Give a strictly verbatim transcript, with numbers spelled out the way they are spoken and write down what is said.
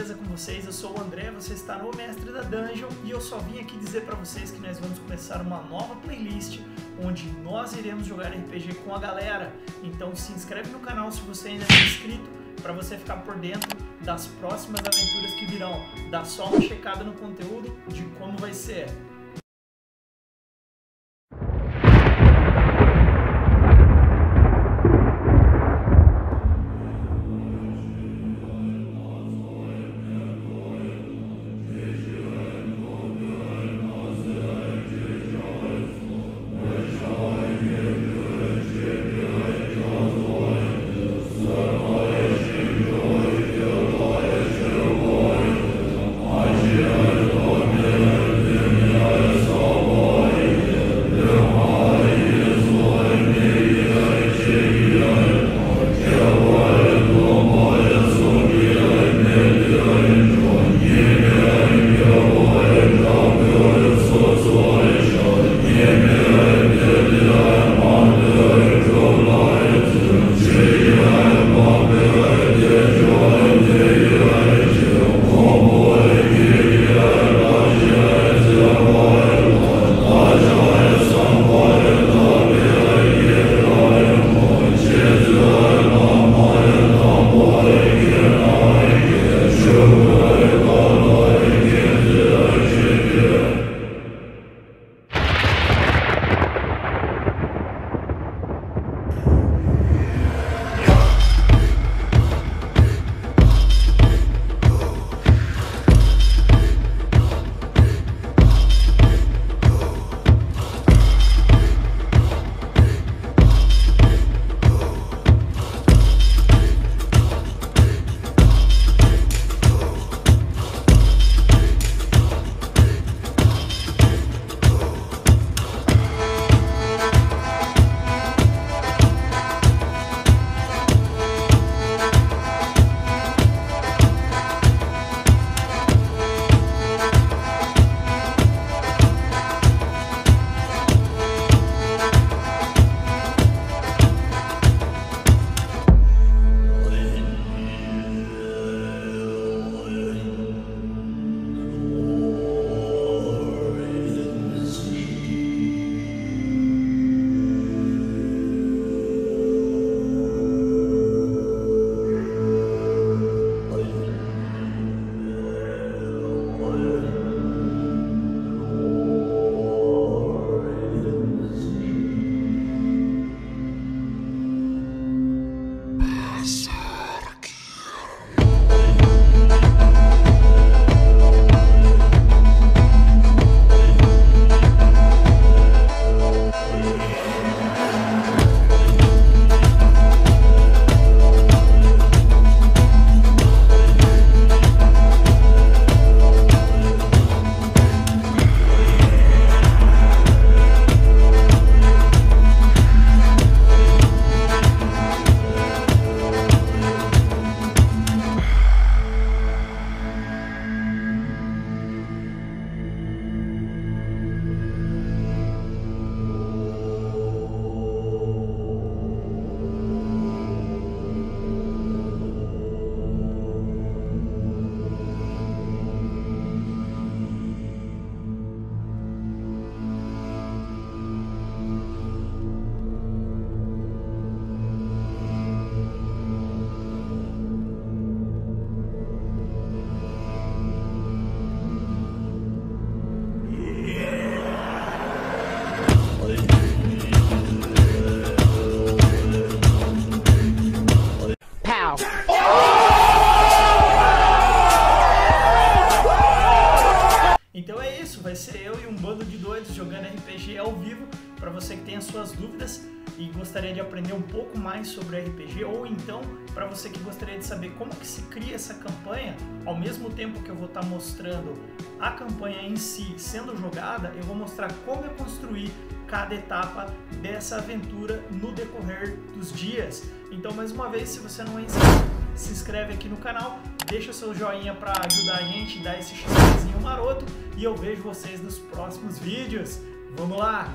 beleza com vocês? Eu sou o André, você está no Mestre da Dungeon e eu só vim aqui dizer para vocês que nós vamos começar uma nova playlist onde nós iremos jogar R P G com a galera. Então se inscreve no canal se você ainda não é inscrito para você ficar por dentro das próximas aventuras que virão. Dá só uma checada no conteúdo de como vai ser. Então é isso, vai ser eu e um bando de doidos jogando R P G ao vivo. Para você que tem as suas dúvidas e gostaria de aprender um pouco mais sobre R P G, ou então para você que gostaria de saber como que se cria essa campanha, ao mesmo tempo que eu vou estar mostrando a campanha em si sendo jogada, eu vou mostrar como eu construí cada etapa dessa aventura no decorrer dos dias. Então, mais uma vez, se você não é inscrito, se inscreve aqui no canal, deixa o seu joinha para ajudar a gente, dar esse xizinho maroto, e eu vejo vocês nos próximos vídeos. Vamos lá!